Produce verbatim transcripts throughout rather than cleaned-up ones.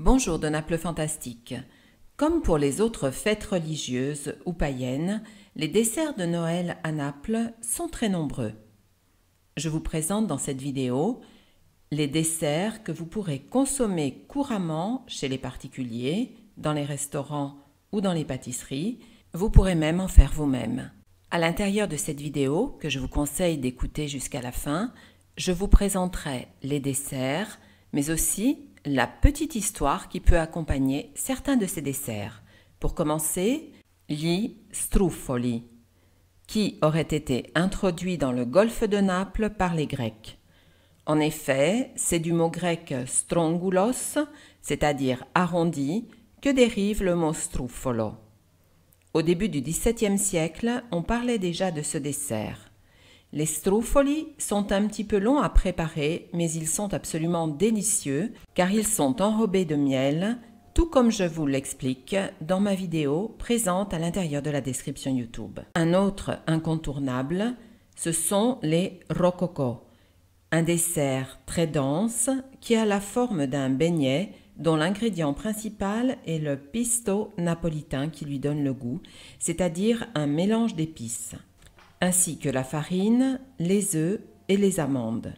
Bonjour de Naples Fantastique. Comme pour les autres fêtes religieuses ou païennes, les desserts de Noël à Naples sont très nombreux. Je vous présente dans cette vidéo les desserts que vous pourrez consommer couramment chez les particuliers, dans les restaurants ou dans les pâtisseries. Vous pourrez même en faire vous-même. À l'intérieur de cette vidéo, que je vous conseille d'écouter jusqu'à la fin, je vous présenterai les desserts, mais aussi la petite histoire qui peut accompagner certains de ces desserts. Pour commencer, les struffoli, qui auraient été introduits dans le golfe de Naples par les Grecs. En effet, c'est du mot grec strongulos, c'est-à-dire arrondi, que dérive le mot struffolo. Au début du dix-septième siècle, on parlait déjà de ce dessert. Les struffoli sont un petit peu longs à préparer, mais ils sont absolument délicieux car ils sont enrobés de miel, tout comme je vous l'explique dans ma vidéo présente à l'intérieur de la description YouTube. Un autre incontournable, ce sont les roccocò. Un dessert très dense qui a la forme d'un beignet dont l'ingrédient principal est le pisto napolitain qui lui donne le goût, c'est-à-dire un mélange d'épices, ainsi que la farine, les œufs et les amandes.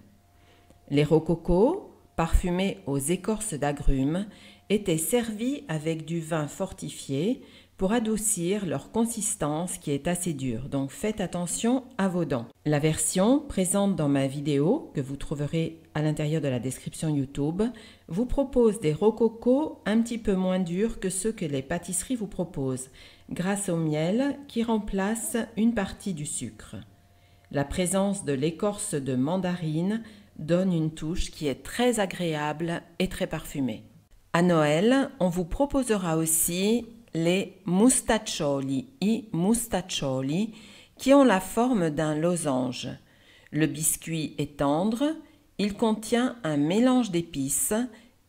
Les roccocos, parfumés aux écorces d'agrumes, étaient servis avec du vin fortifié pour adoucir leur consistance qui est assez dure, donc faites attention à vos dents. La version présente dans ma vidéo, que vous trouverez à l'intérieur de la description YouTube, vous propose des roccocos un petit peu moins durs que ceux que les pâtisseries vous proposent, grâce au miel qui remplace une partie du sucre. La présence de l'écorce de mandarine donne une touche qui est très agréable et très parfumée. À Noël, on vous proposera aussi les mostaccioli, i mostaccioli, qui ont la forme d'un losange. Le biscuit est tendre, il contient un mélange d'épices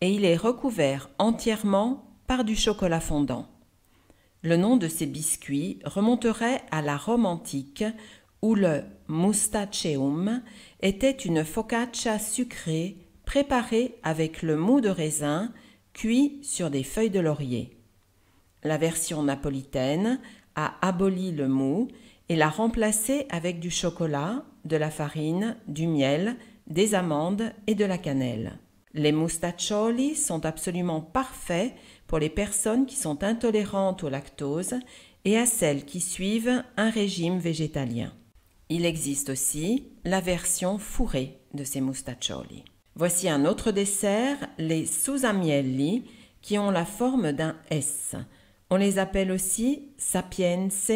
et il est recouvert entièrement par du chocolat fondant. Le nom de ces biscuits remonterait à la Rome antique où le mustaceum était une focaccia sucrée préparée avec le moût de raisin cuit sur des feuilles de laurier. La version napolitaine a aboli le mou et l'a remplacé avec du chocolat, de la farine, du miel, des amandes et de la cannelle. Les mostaccioli sont absolument parfaits pour les personnes qui sont intolérantes au lactose et à celles qui suivent un régime végétalien. Il existe aussi la version fourrée de ces mostaccioli. Voici un autre dessert, les susamielli, qui ont la forme d'un S. On les appelle aussi sapienze,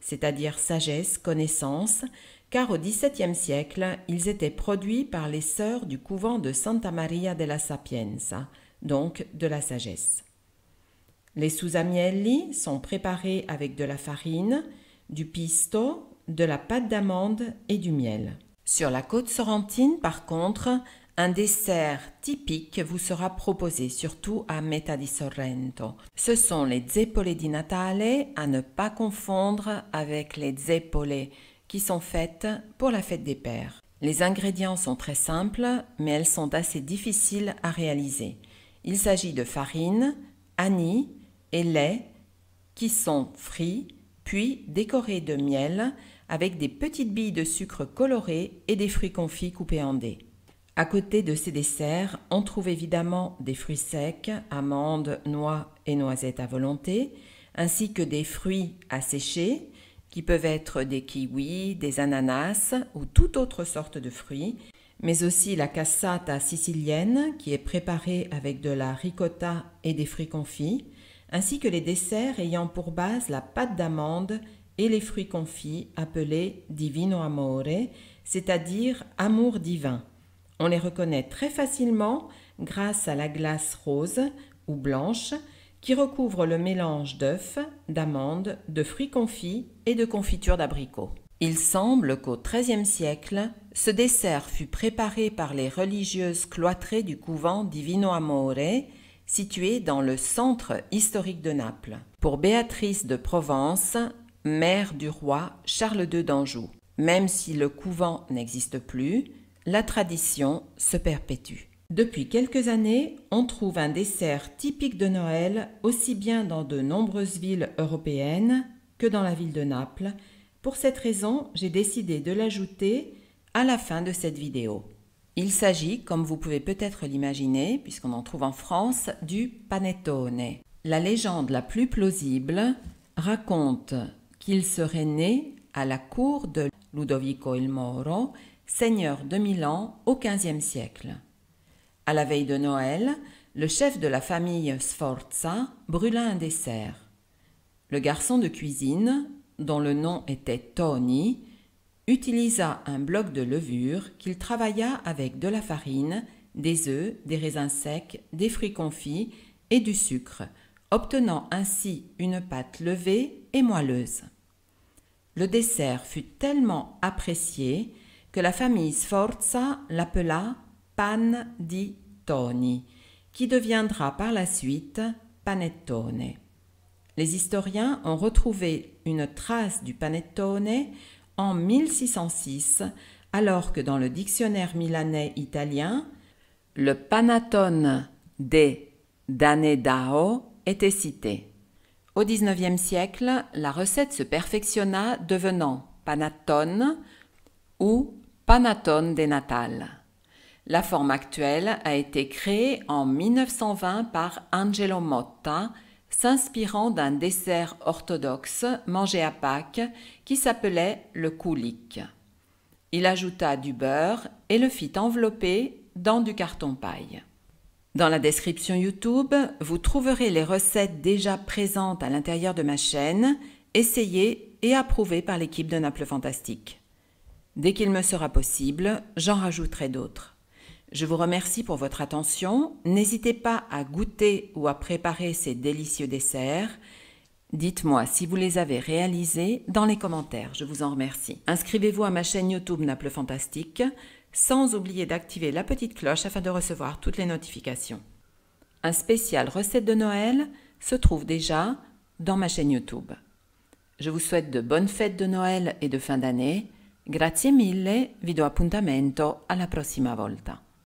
c'est-à-dire sagesse, connaissance, car au dix-septième siècle, ils étaient produits par les sœurs du couvent de Santa Maria della Sapienza, donc de la sagesse. Les susamielli sont préparés avec de la farine, du pisto, de la pâte d'amande et du miel. Sur la côte sorrentine, par contre, un dessert typique vous sera proposé, surtout à Meta di Sorrento. Ce sont les zeppole di Natale, à ne pas confondre avec les zeppole qui sont faites pour la fête des pères. Les ingrédients sont très simples, mais elles sont assez difficiles à réaliser. Il s'agit de farine, anis et lait qui sont frits, puis décorés de miel avec des petites billes de sucre colorées et des fruits confits coupés en dés. À côté de ces desserts, on trouve évidemment des fruits secs, amandes, noix et noisettes à volonté, ainsi que des fruits asséchés, qui peuvent être des kiwis, des ananas ou toute autre sorte de fruits, mais aussi la cassata sicilienne, qui est préparée avec de la ricotta et des fruits confits, ainsi que les desserts ayant pour base la pâte d'amande et les fruits confits appelés Divino Amore, c'est-à-dire amour divin. On les reconnaît très facilement grâce à la glace rose ou blanche qui recouvre le mélange d'œufs, d'amandes, de fruits confits et de confiture d'abricots. Il semble qu'au treizième siècle, ce dessert fut préparé par les religieuses cloîtrées du couvent Divino Amore, situé dans le centre historique de Naples, pour Béatrice de Provence, mère du roi Charles deux d'Anjou. Même si le couvent n'existe plus, la tradition se perpétue. Depuis quelques années, on trouve un dessert typique de Noël aussi bien dans de nombreuses villes européennes que dans la ville de Naples. Pour cette raison, j'ai décidé de l'ajouter à la fin de cette vidéo. Il s'agit, comme vous pouvez peut-être l'imaginer, puisqu'on en trouve en France, du panettone. La légende la plus plausible raconte qu'il serait né à la cour de Ludovico il Moro, seigneur de Milan au quinzième siècle. À la veille de Noël, le chef de la famille Sforza brûla un dessert. Le garçon de cuisine, dont le nom était Toni, utilisa un bloc de levure qu'il travailla avec de la farine, des œufs, des raisins secs, des fruits confits et du sucre, obtenant ainsi une pâte levée et moelleuse. Le dessert fut tellement apprécié que la famille Sforza l'appela Pan di Toni, qui deviendra par la suite panettone. Les historiens ont retrouvé une trace du panettone en mille six cent six, alors que dans le dictionnaire milanais italien, le panettone de Danedao était cité. Au dix-neuvième siècle, la recette se perfectionna devenant panettone ou panettone de Natale. La forme actuelle a été créée en mille neuf cent vingt par Angelo Motta, s'inspirant d'un dessert orthodoxe mangé à Pâques qui s'appelait le Koulik. Il ajouta du beurre et le fit envelopper dans du carton paille. Dans la description YouTube, vous trouverez les recettes déjà présentes à l'intérieur de ma chaîne, essayées et approuvées par l'équipe de Naples Fantastique. Dès qu'il me sera possible, j'en rajouterai d'autres. Je vous remercie pour votre attention. N'hésitez pas à goûter ou à préparer ces délicieux desserts. Dites-moi si vous les avez réalisés dans les commentaires. Je vous en remercie. Inscrivez-vous à ma chaîne YouTube Naples Fantastique, sans oublier d'activer la petite cloche afin de recevoir toutes les notifications. Un spécial recette de Noël se trouve déjà dans ma chaîne YouTube. Je vous souhaite de bonnes fêtes de Noël et de fin d'année. Grazie mille, vi do appuntamento alla prossima volta.